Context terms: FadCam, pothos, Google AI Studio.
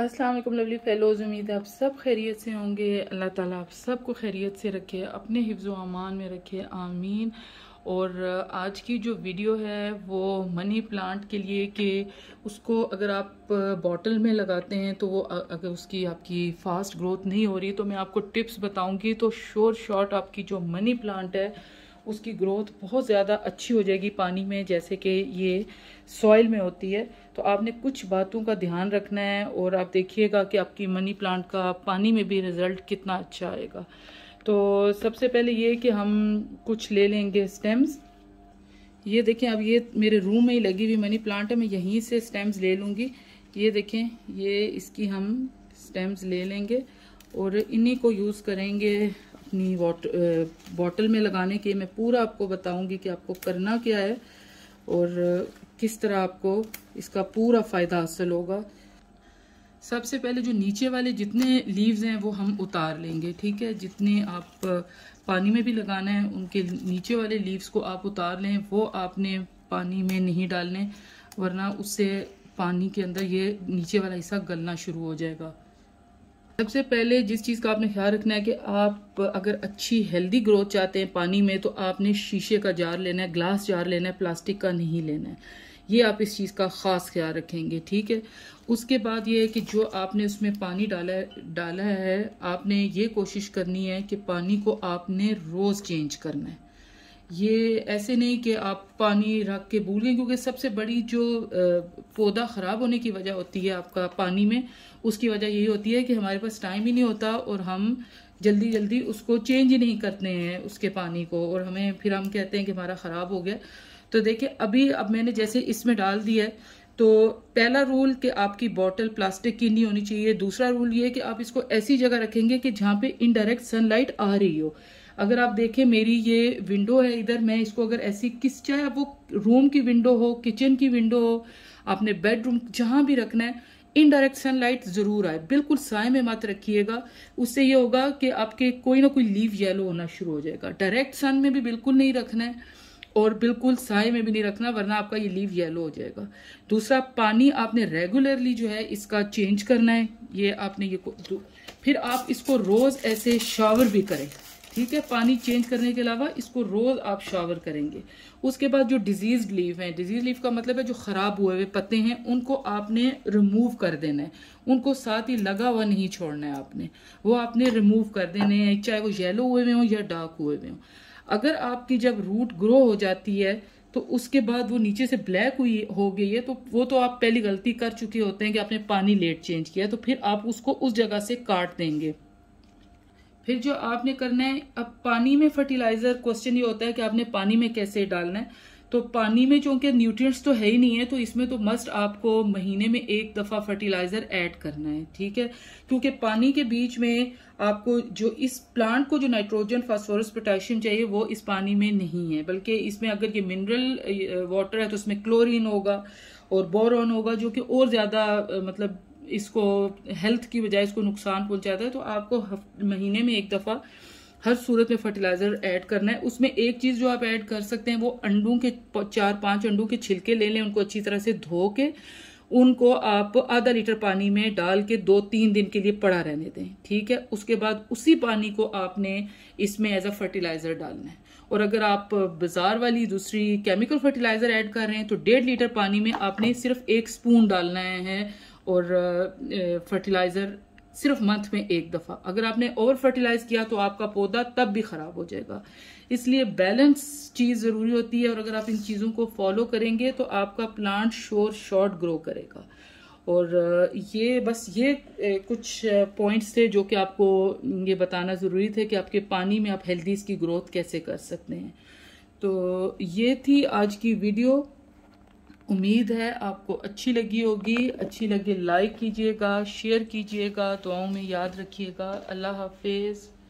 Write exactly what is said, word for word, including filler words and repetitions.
अस्सलाम वालेकुम lovely fellows, उम्मीद है आप सब खैरियत से होंगे। अल्लाह ताला आप सब को खैरियत से रखे, अपने हिफ्ज़ व अमान में रखे, आमीन। और आज की जो वीडियो है वो मनी प्लांट के लिए कि उसको अगर आप बॉटल में लगाते हैं तो वो अगर उसकी आपकी फ़ास्ट ग्रोथ नहीं हो रही तो मैं आपको टिप्स बताऊंगी, तो शोर शॉर्ट आपकी जो मनी प्लांट है उसकी ग्रोथ बहुत ज़्यादा अच्छी हो जाएगी पानी में, जैसे कि ये सॉइल में होती है। तो आपने कुछ बातों का ध्यान रखना है और आप देखिएगा कि आपकी मनी प्लांट का पानी में भी रिज़ल्ट कितना अच्छा आएगा। तो सबसे पहले ये कि हम कुछ ले लेंगे स्टेम्स। ये देखें, अब ये मेरे रूम में ही लगी हुई मनी प्लांट है, मैं यहीं से स्टेम्स ले लूँगी। ये देखें, ये इसकी हम स्टेम्स ले लेंगे और इन्हीं को यूज़ करेंगे अपनी वाटर बॉटल में लगाने के। मैं पूरा आपको बताऊंगी कि आपको करना क्या है और किस तरह आपको इसका पूरा फ़ायदा हासिल होगा। सबसे पहले जो नीचे वाले जितने लीव्स हैं वो हम उतार लेंगे, ठीक है। जितने आप पानी में भी लगाना है उनके नीचे वाले लीव्स को आप उतार लें, वो आपने पानी में नहीं डालने, वरना उससे पानी के अंदर ये नीचे वाला हिस्सा गलना शुरू हो जाएगा। सबसे पहले जिस चीज़ का आपने ख्याल रखना है कि आप अगर अच्छी हेल्दी ग्रोथ चाहते हैं पानी में तो आपने शीशे का जार लेना है, ग्लास जार लेना है, प्लास्टिक का नहीं लेना है। ये आप इस चीज़ का ख़ास ख्याल रखेंगे, ठीक है। उसके बाद ये है कि जो आपने उसमें पानी डाला डाला है, आपने ये कोशिश करनी है कि पानी को आपने रोज़ चेंज करना है। ये ऐसे नहीं कि आप पानी रख के भूल गए, क्योंकि सबसे बड़ी जो पौधा ख़राब होने की वजह होती है आपका पानी में, उसकी वजह यही होती है कि हमारे पास टाइम ही नहीं होता और हम जल्दी जल्दी उसको चेंज ही नहीं करते हैं उसके पानी को, और हमें फिर हम कहते हैं कि हमारा ख़राब हो गया। तो देखिए अभी अब मैंने जैसे इसमें डाल दिया है, तो पहला रूल कि आपकी बॉटल प्लास्टिक की नहीं होनी चाहिए। दूसरा रूल ये है कि आप इसको ऐसी जगह रखेंगे कि जहाँ पे इनडायरेक्ट सनलाइट आ रही हो। अगर आप देखें मेरी ये विंडो है, इधर मैं इसको अगर ऐसी किस, चाहे वो रूम की विंडो हो, किचन की विंडो हो, आपने बेडरूम, जहाँ भी रखना है इनडायरेक्ट सनलाइट ज़रूर आए, बिल्कुल साय में मत रखिएगा। उससे ये होगा कि आपके कोई ना कोई लीव येलो होना शुरू हो जाएगा। डायरेक्ट सन में भी बिल्कुल नहीं रखना है और बिल्कुल साय में भी नहीं रखना, वरना आपका ये लीव येलो हो जाएगा। दूसरा, पानी आपने रेगुलरली जो है इसका चेंज करना है, ये आपने ये फिर आप इसको रोज़ ऐसे शावर भी करें, ठीक है। पानी चेंज करने के अलावा इसको रोज़ आप शावर करेंगे। उसके बाद जो डिजीज लीफ हैं, डिजीज लीफ का मतलब है जो ख़राब हुए हुए पत्ते हैं, उनको आपने रिमूव कर देना है, उनको साथ ही लगा हुआ नहीं छोड़ना है आपने, वो आपने रिमूव कर देने हैं, चाहे वो येलो हुए हुए हों या डार्क हुए हुए हों। अगर आपकी जब रूट ग्रो हो जाती है तो उसके बाद वो नीचे से ब्लैक हुई हो गई है तो वो तो आप पहली गलती कर चुके होते हैं कि आपने पानी लेट चेंज किया, तो फिर आप उसको उस जगह से काट देंगे। फिर जो आपने करना है, अब पानी में फर्टिलाइज़र, क्वेश्चन ये होता है कि आपने पानी में कैसे डालना है। तो पानी में चूँकि न्यूट्रिएंट्स तो है ही नहीं है, तो इसमें तो मस्ट आपको महीने में एक दफ़ा फर्टिलाइज़र ऐड करना है, ठीक है। क्योंकि पानी के बीच में आपको जो इस प्लांट को जो नाइट्रोजन, फास्फोरस, पोटेशियम चाहिए वो इस पानी में नहीं है, बल्कि इसमें अगर ये मिनरल वाटर है तो उसमें क्लोरीन होगा और बोरॉन होगा, जो कि और ज़्यादा मतलब इसको हेल्थ की बजाय इसको नुकसान पहुंचाता है। तो आपको महीने में एक दफ़ा हर सूरत में फर्टिलाइज़र ऐड करना है। उसमें एक चीज़ जो आप ऐड कर सकते हैं वो अंडों के चार पांच अंडों के छिलके ले लें, उनको अच्छी तरह से धो के उनको आप आधा लीटर पानी में डाल के दो तीन दिन के लिए पड़ा रहने दें, ठीक है। उसके बाद उसी पानी को आपने इसमें एज अ फर्टिलाइज़र डालना है। और अगर आप बाजार वाली दूसरी केमिकल फर्टिलाइज़र ऐड कर रहे हैं तो डेढ़ लीटर पानी में आपने सिर्फ एक स्पून डालना है और फर्टिलाइज़र सिर्फ मंथ में एक दफ़ा। अगर आपने ओवर फर्टिलाइज़ किया तो आपका पौधा तब भी ख़राब हो जाएगा, इसलिए बैलेंस चीज़ ज़रूरी होती है। और अगर आप इन चीज़ों को फॉलो करेंगे तो आपका प्लांट शोर शॉर्ट ग्रो करेगा। और ये बस ये कुछ पॉइंट्स थे जो कि आपको ये बताना ज़रूरी थे कि आपके पानी में आप हेल्दी इसकी ग्रोथ कैसे कर सकते हैं। तो ये थी आज की वीडियो, उम्मीद है आपको अच्छी लगी होगी। अच्छी लगे लाइक कीजिएगा, शेयर कीजिएगा, दुआओं में याद रखिएगा। अल्लाह हाफिज़।